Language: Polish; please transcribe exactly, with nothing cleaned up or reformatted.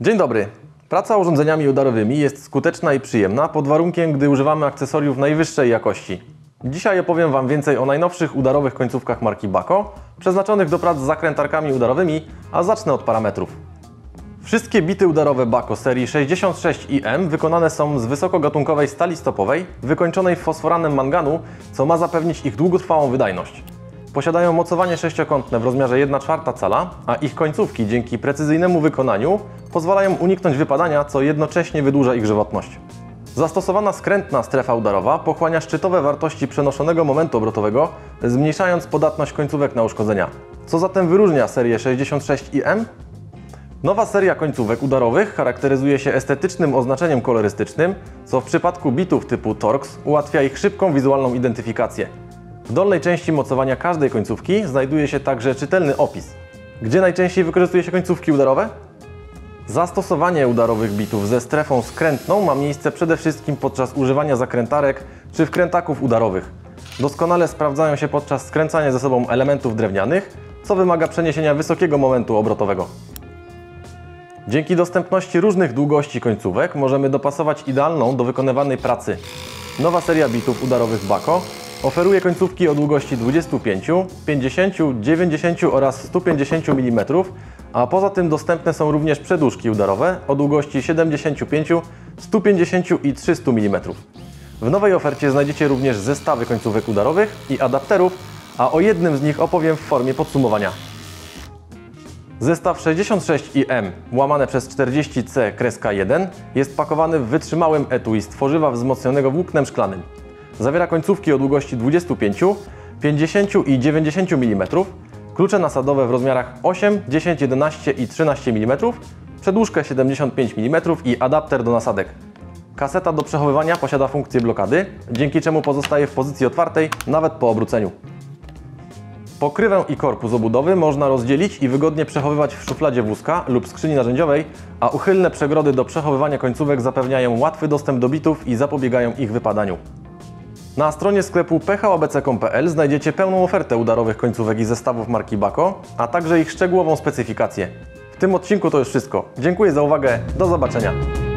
Dzień dobry. Praca urządzeniami udarowymi jest skuteczna i przyjemna pod warunkiem, gdy używamy akcesoriów najwyższej jakości. Dzisiaj opowiem Wam więcej o najnowszych udarowych końcówkach marki Bahco, przeznaczonych do prac z zakrętarkami udarowymi, a zacznę od parametrów. Wszystkie bity udarowe Bahco serii sześćdziesiąt sześć I M wykonane są z wysokogatunkowej stali stopowej, wykończonej fosforanem manganu, co ma zapewnić ich długotrwałą wydajność. Posiadają mocowanie sześciokątne w rozmiarze jedna czwarta cala, a ich końcówki dzięki precyzyjnemu wykonaniu pozwalają uniknąć wypadania, co jednocześnie wydłuża ich żywotność. Zastosowana skrętna strefa udarowa pochłania szczytowe wartości przenoszonego momentu obrotowego, zmniejszając podatność końcówek na uszkodzenia. Co zatem wyróżnia serię sześćdziesiąt sześć I M? Nowa seria końcówek udarowych charakteryzuje się estetycznym oznaczeniem kolorystycznym, co w przypadku bitów typu Torx ułatwia ich szybką wizualną identyfikację. W dolnej części mocowania każdej końcówki znajduje się także czytelny opis. Gdzie najczęściej wykorzystuje się końcówki udarowe? Zastosowanie udarowych bitów ze strefą skrętną ma miejsce przede wszystkim podczas używania zakrętarek czy wkrętaków udarowych. Doskonale sprawdzają się podczas skręcania ze sobą elementów drewnianych, co wymaga przeniesienia wysokiego momentu obrotowego. Dzięki dostępności różnych długości końcówek możemy dopasować idealną do wykonywanej pracy. Nowa seria bitów udarowych Bahco oferuje końcówki o długości dwudziestu pięciu, pięćdziesięciu, dziewięćdziesięciu oraz stu pięćdziesięciu milimetrów, a poza tym dostępne są również przedłużki udarowe o długości siedemdziesięciu pięciu, stu pięćdziesięciu i trzystu milimetrów. W nowej ofercie znajdziecie również zestawy końcówek udarowych i adapterów, a o jednym z nich opowiem w formie podsumowania. Zestaw sześćdziesiąt sześć I M łamane przez czterdzieści C jeden jest pakowany w wytrzymałym etui z tworzywa wzmocnionego włóknem szklanym. Zawiera końcówki o długości dwudziestu pięciu, pięćdziesięciu i dziewięćdziesięciu milimetrów, klucze nasadowe w rozmiarach osiem, dziesięć, jedenaście i trzynaście milimetrów, przedłużkę siedemdziesiąt pięć milimetrów i adapter do nasadek. Kaseta do przechowywania posiada funkcję blokady, dzięki czemu pozostaje w pozycji otwartej nawet po obróceniu. Pokrywę i korpus obudowy można rozdzielić i wygodnie przechowywać w szufladzie wózka lub skrzyni narzędziowej, a uchylne przegrody do przechowywania końcówek zapewniają łatwy dostęp do bitów i zapobiegają ich wypadaniu. Na stronie sklepu p h u a b c kropka p l znajdziecie pełną ofertę udarowych końcówek i zestawów marki Bahco, a także ich szczegółową specyfikację. W tym odcinku to już wszystko. Dziękuję za uwagę, do zobaczenia!